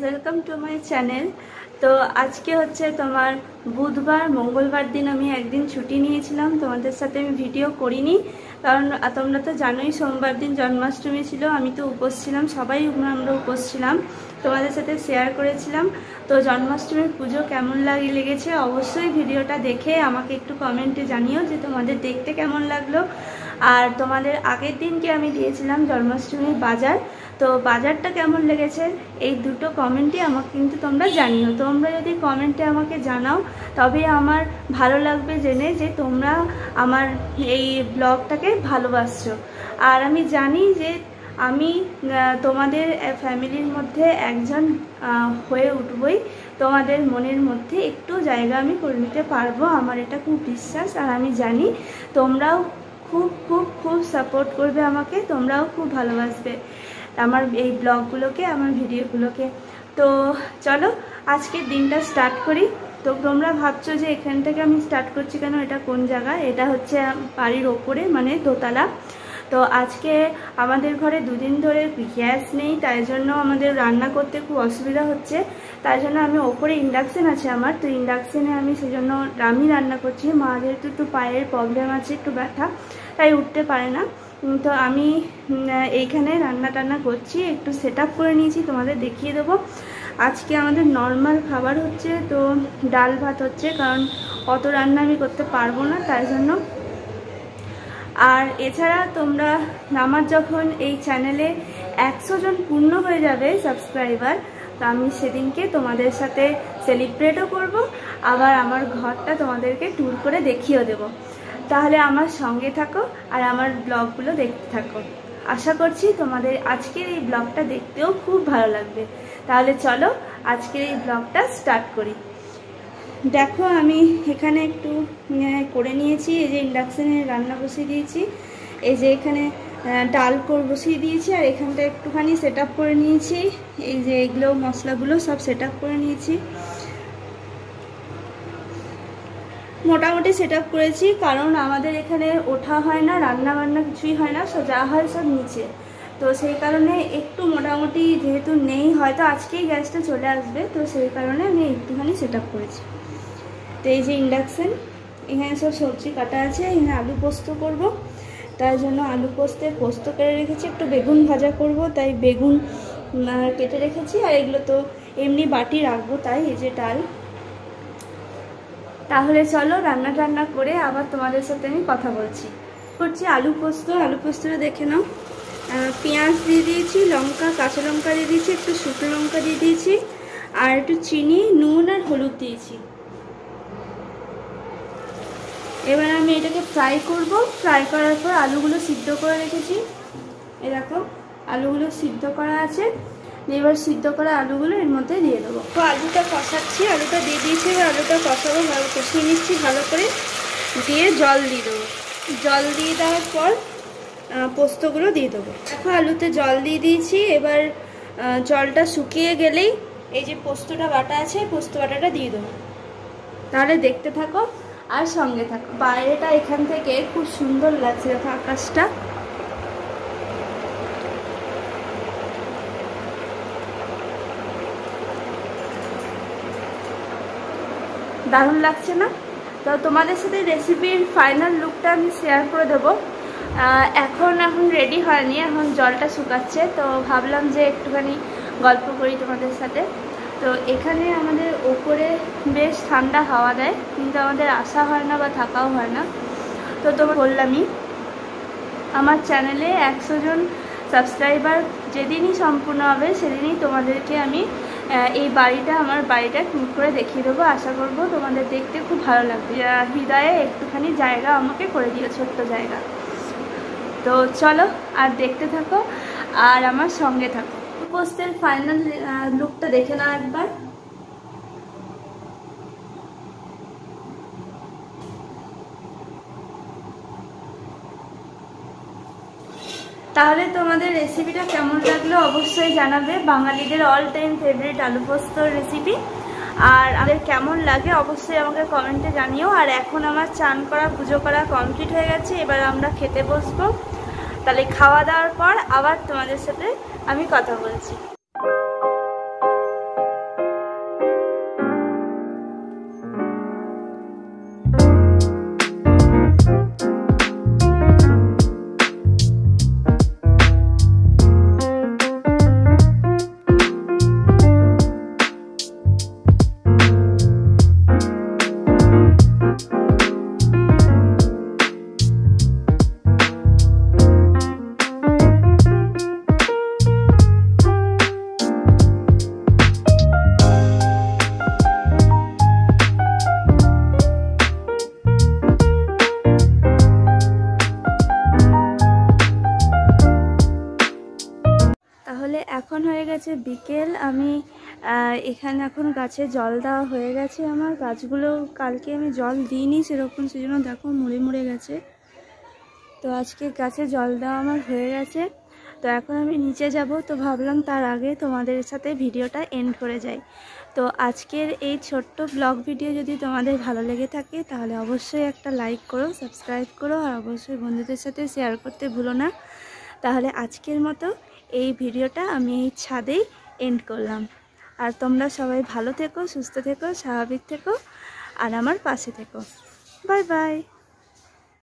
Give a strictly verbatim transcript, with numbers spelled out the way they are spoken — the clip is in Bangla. Guys welcome to my channel. तो आज के हे तुम्हार बुधवार मंगलवार दिन हमें एक दिन छुट्टी निয়েছিলাম তোমাদের সাথে আমি ভিডিও করিনি কারণ তোমরা তো জানোই সোমবার दिन জন্মাষ্টমী ছিল আমি তো উপোস ছিলাম সবাই আমরা উপোস ছিলাম তোমাদের সাথে শেয়ার করেছিলাম। তো জন্মাষ্টমীর পুজো কেমন লাগে লেগেছে অবশ্যই ভিডিওটা দেখে আমাকে একটু কমেন্টে জানিও যে তোমাদের দেখতে কেমন লাগলো। আর তোমাদের আগের দিনকে আমি দিয়েছিলাম জন্মাষ্টমীর বাজার, তো বাজারটা কেমন লেগেছে এই দুটো কমেন্টই আমাকে কিন্তু তোমরা জানিও। তোমরা যদি কমেন্টে আমাকে জানাও তবে আমার ভালো লাগবে জেনে যে তোমরা আমার এই ব্লগটাকে ভালোবাসছো। আর আমি জানি যে আমি তোমাদের ফ্যামিলির মধ্যে একজন হয়ে উঠবই, তোমাদের মনের মধ্যে একটু জায়গা আমি করে নিতে পারবো আমার এটা খুব বিশ্বাস। আর আমি জানি তোমরাও खूब खूब खूब सपोर्ट करबे आमाके, तोमराओ खूब भालोबासबे आमार एई ब्लगगुलोके आमार भिडियोगुलोके। तो चलो आजके दिनटा स्टार्ट करी। तो तोमरा भाबछो जे एखान थेके आमी स्टार्ट करछि केन, एटा कोन जायगा? एटा होच्छे बाड़ीर ओपरे माने दोतला। तो आज के आमादेर घरे दुदिन धरे ग्यास नेई ताई जोन्नो आमादेर रान्ना करते खूब असुविधा होच्छे, ताई जोन्नो आमी ओपरे इंडक्शन आछे आमार, तो इंडक्शने आमी सेजोन्नो आमी रान्ना करछि। मा जेहेतु एकटु पायेर प्रब्लेम आछे, एकटु ब्यथा, ताई उठते पारे ना, तो आमी एइखाने रान्ना टान्ना करछि, एकटु सेटआप करे नियेछि, तोमादेर देखिये देबो। आज के आमादेर नर्माल खाबार होच्छे, तो डाल भात होच्छे कारण अत रान्ना आमी करते पारबो ना ताई जोन्नो। আর এছাড়া তোমরা আমার যখন এই চ্যানেলে একশো জন পূর্ণ হয়ে যাবে সাবস্ক্রাইবার, তো আমি সেদিনকে তোমাদের সাথে সেলিব্রেটও করব, আবার আমার ঘরটা তোমাদেরকে ট্যুর করে দেখিয়েও দেব। তাহলে আমার সঙ্গে থাকো আর আমার ব্লগগুলো দেখতে থাকো। আশা করছি তোমাদের আজকের এই ব্লগটা দেখতেও খুব ভালো লাগবে। তাহলে চলো আজকের এই ব্লগটা স্টার্ট করি। देखो आमी एखाने एकटू करे नियेछि, एई जे इंडक्शने रान्ना बसिए दियेछि, एई जे एखाने डाल कर बसिए दियेछि, आर एखानटा एकटूखानी सेटआप करे नियेछि, एई जे एइगुलो मसलागुलो सब सेटआप करे नियेछि। मोटामुटी सेटआप करेछि कारण आमादेर एखाने ओठा हय ना, रान्ना बान्ना किछुई हय ना, सोजा हय सब निचे, तो सेई कारणे एकटू मोटामुटी जेहेतु नेई हयतो आजकेई ग्यासटा चले आसबे, तो सेई कारणे आमी एकटूखानी सेटआप करेछि। तो ये इंडक्शन एखे सब सब्जी काटा आछे, आलू पोस्त करब, तर आलू पोस्ते पोस्त केटे रेखेछि, एकटु बेगुन भाजा करब, ताई बेगुन केटे रेखेछि, और एगुलो तो एमनी बाटी राखबो, ताई ये जे डाल। ताहले चलो रान्ना टान्ना करे आबार तोमादेर साथे आमि कथा बोलछि। करछि आलू पोस्त, आलू पोस्तटा देखे नाओ, पेंयाज दिये दियेछि, लंका काँचा लंका दिये दियेछि, एकटु शुकनो लंका दिये दियेछि, और एकटु चिनि नून और हलुद दियेछि। এবার আমি এটাকে ফ্রাই করব। ফ্রাই করার পর আলুগুলো সিদ্ধ করে রেখেছি, এই দেখো আলুগুলো সিদ্ধ করা আছে। এবার সিদ্ধ করা আলুগুলো এর মধ্যে দিয়ে দেবো। তো আলুটা কষাচ্ছি, আলুটা দিয়ে দিয়েছি, এবার আলুটা কষাবো ভালো, কষিয়ে নিচ্ছি ভালো করে, দিয়ে জল দিয়ে দেবো। জল দিয়ে দেওয়ার পর পোস্তগুলো দিয়ে দেবো। দেখো আলুতে জল দিয়ে দিয়েছি, এবার জলটা শুকিয়ে গেলেই এই যে পোস্তটা বাটা আছে পোস্ত বাটাটা দিয়ে দেবো। তাহলে দেখতে থাকো আর সঙ্গে থাকো। বাইরেটা এখান থেকে খুব সুন্দর লাগছে, দেখো আকাশটা। দারুণ লাগছে না? তো তোমাদের সাথে রেসিপির ফাইনাল লুকটা আমি শেয়ার করে দেবো। এখন এখন রেডি হয়নি, এখন জলটা শুকাচ্ছে, তো ভাবলাম যে একটুখানি গল্প করি তোমাদের সাথে। তো এখানে আমাদের ওপরে বেশ ঠান্ডা হাওয়া দেয়, কিন্তু আমাদের আসা হয় না বা থাকাও হয় না। তো তোমার বললামই আমার চ্যানেলে একশো জন সাবস্ক্রাইবার যেদিনই সম্পূর্ণ হবে সেদিনই তোমাদেরকে আমি এই বাড়িটা আমার বাড়িটা ট্যুর করে দেখিয়ে দেবো। আশা করব তোমাদের দেখতে খুব ভালো লাগবে। হৃদয়ে একটুখানি জায়গা আমাকে করে দিও, ছোট্ট জায়গা। তো চলো আর দেখতে থাকো আর আমার সঙ্গে থাকো। পোস্টের ফাইনাল লুকটা দেখে নাও একবার। তাহলে তোমাদের রেসিপিটা কেমন লাগলো অবশ্যই জানাবে, বাঙালিদের অল টাইম ফেভারিট আলু পোস্তর রেসিপি। আর আমাদের কেমন লাগে অবশ্যই আমাকে কমেন্টে জানিও। আর এখন আমার চান করা পুজো করা কমপ্লিট হয়ে গেছে, এবার আমরা খেতে বসবো। তাহলে খাওয়া দাওয়ার পর আবার তোমাদের সাথে আমি কথা বলছি। এখন হয়ে গেছে বিকেল। আমি এখানে এখন গাছে জল দেওয়া হয়ে গেছে। আমার গাছগুলো কালকে আমি জল দিইনি সেরকম, সেজন্য দেখো মুড়ে মুড়ে গেছে। তো আজকে গাছে জল দেওয়া আমার হয়ে গেছে। তো এখন আমি নিচে যাব, তো ভাবলাম তার আগে তোমাদের সাথে ভিডিওটা এন্ড করে যাই। তো আজকের এই ছোট্ট ব্লগ ভিডিও যদি তোমাদের ভালো লেগে থাকে তাহলে অবশ্যই একটা লাইক করো, সাবস্ক্রাইব করো, আর অবশ্যই বন্ধুদের সাথে শেয়ার করতে ভুলো না। তাহলে আজকের মতো এই ভিডিওটা আমি এই ছাদেই এন্ড করলাম। আর তোমরা সবাই ভালো থেকো, সুস্থ থেকো, স্বাভাবিক থেকো, আর আমার পাশে থেকো। Bye by.